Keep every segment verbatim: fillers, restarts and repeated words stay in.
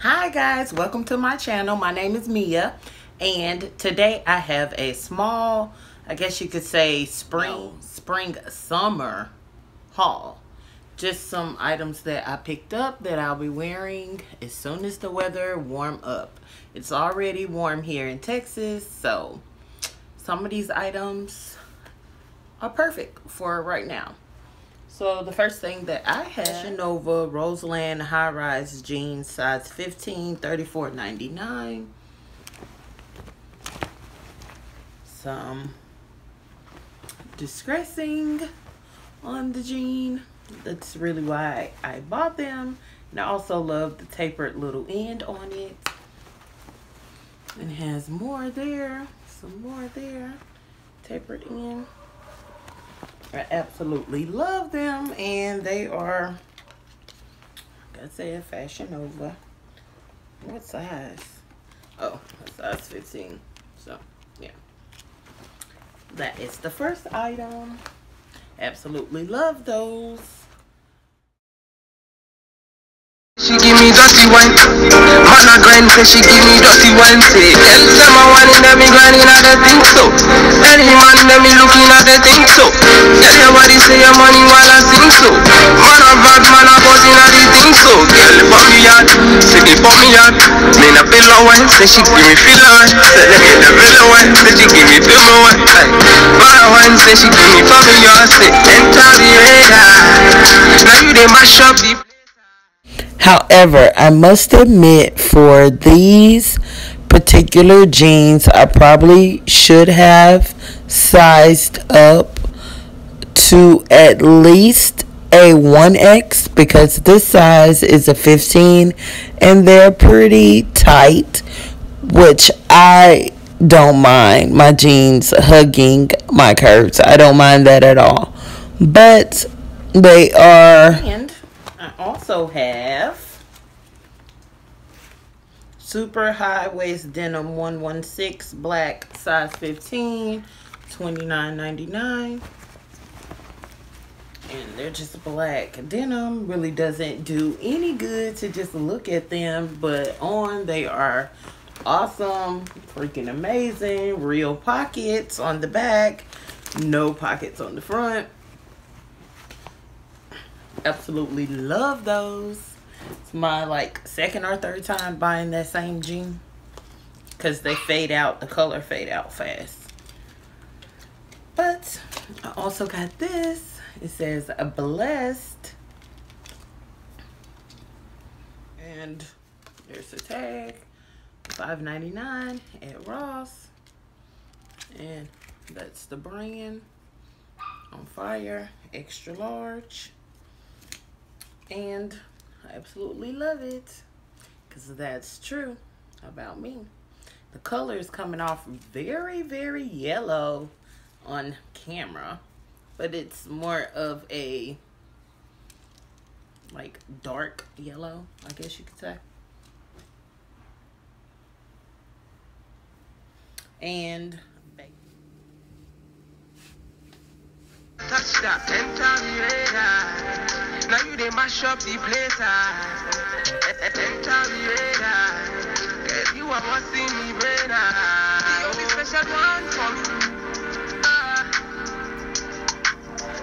Hi guys, welcome to my channel. My name is Mia and today I have a small, I guess you could say spring spring summer haul. Just some items that I picked up that I'll be wearing as soon as the weather warm up. It's already warm here in Texas, so some of these items are perfect for right now. So the first thing that I had, Shanova Roseland High Rise Jeans, size fifteen, thirty-four ninety-nine. Some distressing on the jean. That's really why I bought them. And I also love the tapered little end on it. And it has more there, some more there, tapered end. I absolutely love them, and they are, like I said, Fashion Nova. What size? Oh, size fifteen. So, yeah. That is the first item. Absolutely love those. She give me dusty one. Man a grind, say she give me dusty one. Say, tell them I want it, let me grind it, I don't think so. Tell him man, let me look in, I don't think so. Tell your body, say your money while I think so. Man a bad, man a buzzing, I don't think so. Girl, pop me out, say they pop me out. Me na pillow one, say she give me feel one. Say let me the pillow one, say she give me pillow one. Man one, say she give me pop me out. Say enter the radar. Now you dey mash up the. However, I must admit for these particular jeans, I probably should have sized up to at least a one X because this size is a fifteen and they're pretty tight, which I don't mind my jeans hugging my curves. I don't mind that at all. But they are... And I also have super high waist denim one one six black, size fifteen, twenty-nine ninety-nine. And they're just black denim. Really doesn't do any good to just look at them, but on they are awesome, freaking amazing. Real pockets on the back, no pockets on the front. Absolutely love those. It's my like second or third time buying that same jean because they fade out, the color fade out fast. But I also got this. It says a blessed, and there's a tag, five ninety-nine at Ross, and that's the brand. On fire, extra large. And I absolutely love it because that's true about me. The color is coming off very, very yellow on camera, but it's more of a like dark yellow, I guess you could say. And touch that enter the radar. Now you they mash up the place. Enter the radar. You are what's in the radar. The only special one for me. Ah.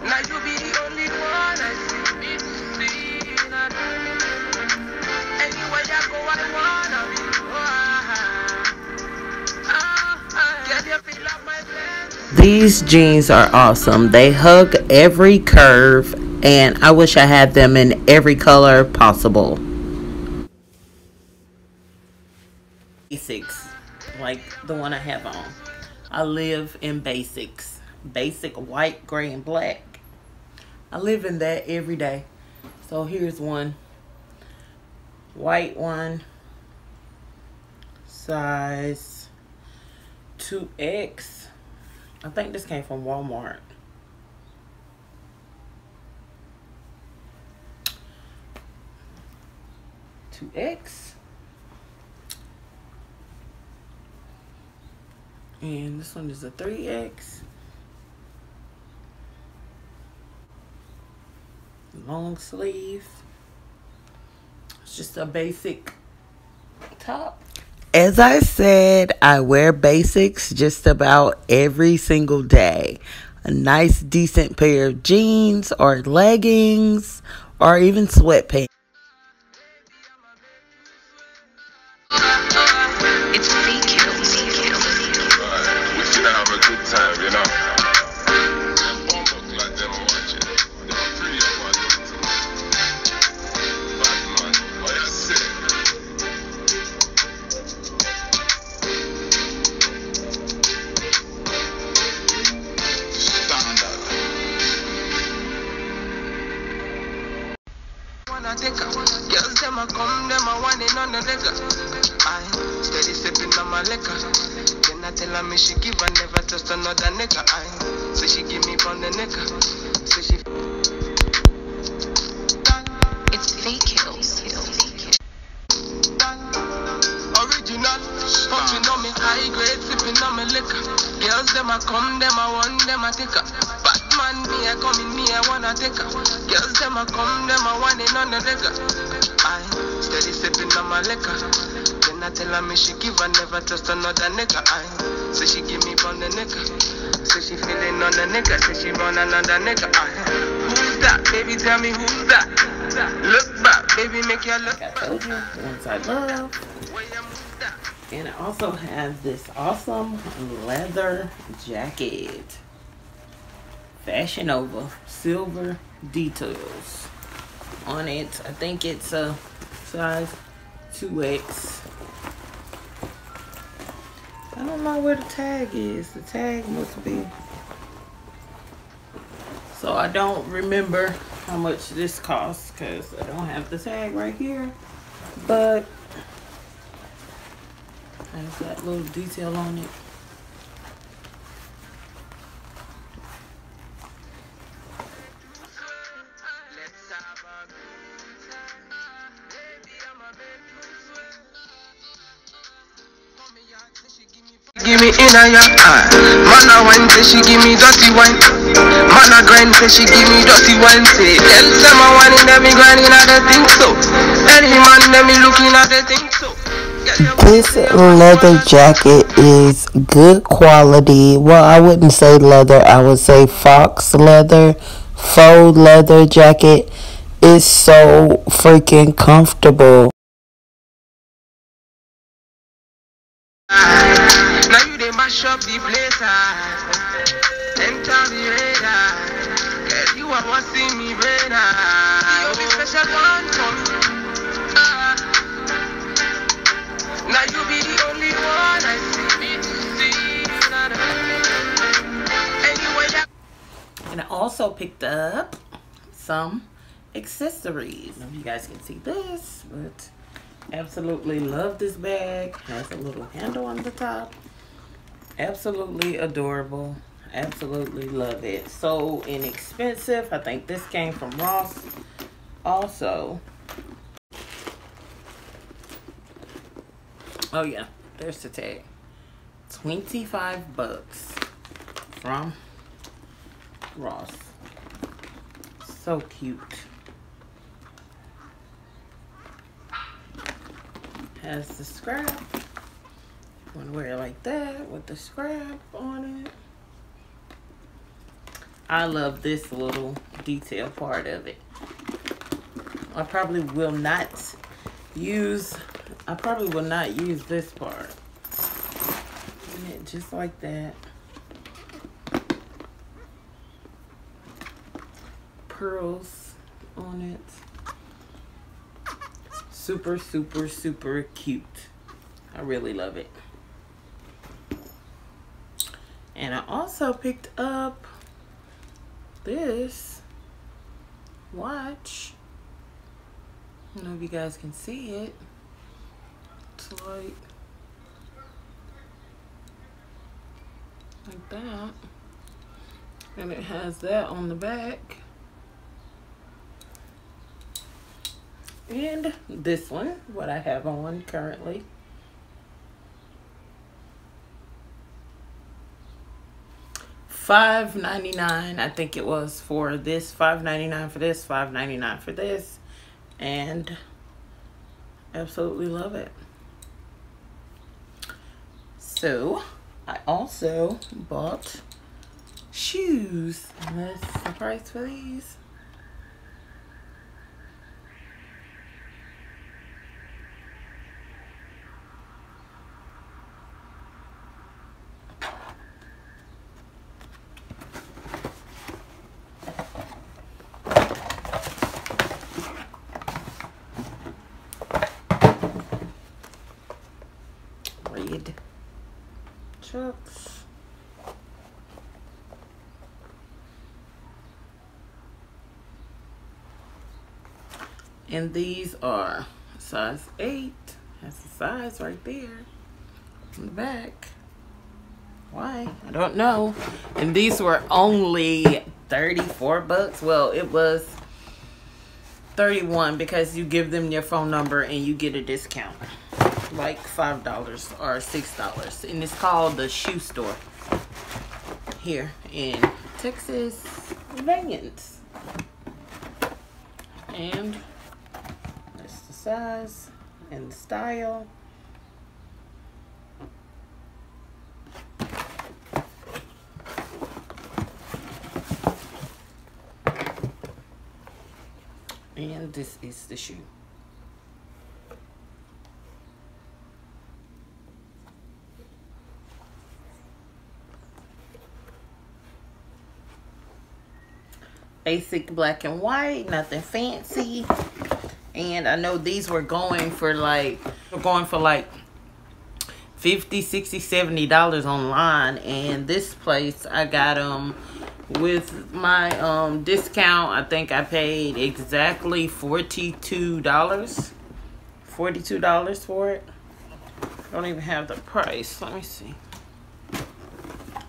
Now you be the only one I see. See anywhere you go, I wanna be. Ah, ah. Get your feel like my friend. These jeans are awesome. They hug every curve, and I wish I had them in every color possible. Basics, like the one I have on. I live in basics. Basic white, gray, and black. I live in that every day. So here's one. White one. Size two X. I think this came from Walmart. two X. And this one is a three X. Long sleeve. It's just a basic top? As I said, I wear basics just about every single day. A nice, decent pair of jeans or leggings or even sweatpants. And I also have this awesome leather jacket. Fashion Nova silver details on it. I think it's a size two X. I don't know where the tag is. The tag must be. So I don't remember how much this costs because I don't have the tag right here. But it's got a little detail on it. Give me in a young eye. Mana wine say she give me dirty wine. Mana grind say she give me dirty wine. Say them time I want in them grinding at the thing so. Any man them looking at the thing so. This leather jacket is good quality. Well, I wouldn't say leather. I would say fox leather, faux leather jacket. It's so freaking comfortable. Now you dey mash up the place, enter the radar. Girl, you are what's in me brain. You be special one for me. Now you be the only one I see. And I also picked up some accessories. I don't know if you guys can see this, but absolutely love this bag. Has a little handle on the top. Absolutely adorable. Absolutely love it. So inexpensive. I think this came from Ross also. Oh yeah, there's the tag. twenty-five bucks from Ross. So cute. Has the scrap. You want to wear it like that with the scrap on it. I love this little detail part of it. I probably will not use I probably will not use this part. Just like that. Pearls on it. Super, super, super cute. I really love it. And I also picked up this watch. I don't know if you guys can see it. Like, like that, and it has that on the back, and this one, what I have on currently, five ninety-nine. I think it was for this, five ninety-nine for this, five ninety-nine for this, and absolutely love it. So I also bought shoes. And that's the price for these. Chucks. And these are size eight. That's the size right there in the back. Why? I don't know. And these were only thirty-four bucks. Well, it was thirty-one because you give them your phone number and you get a discount. Like five dollars or six dollars, and it's called the Shoe Store here in Texas, Vans. And that's the size and the style. And this is the shoe. Basic black and white, nothing fancy. And I know these were going for like were going for like fifty, sixty, seventy dollars online, and this place I got them um, with my um discount. I think I paid exactly forty-two dollars. forty-two dollars for it. I don't even have the price. Let me see.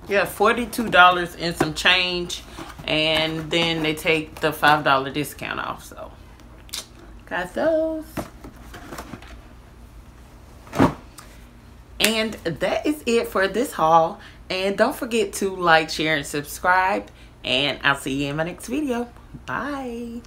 Yeah, forty-two dollars and some change. And then they take the five dollar discount off, so got those. And that is it for this haul. And don't forget to like, share, and subscribe. And I'll see you in my next video. Bye.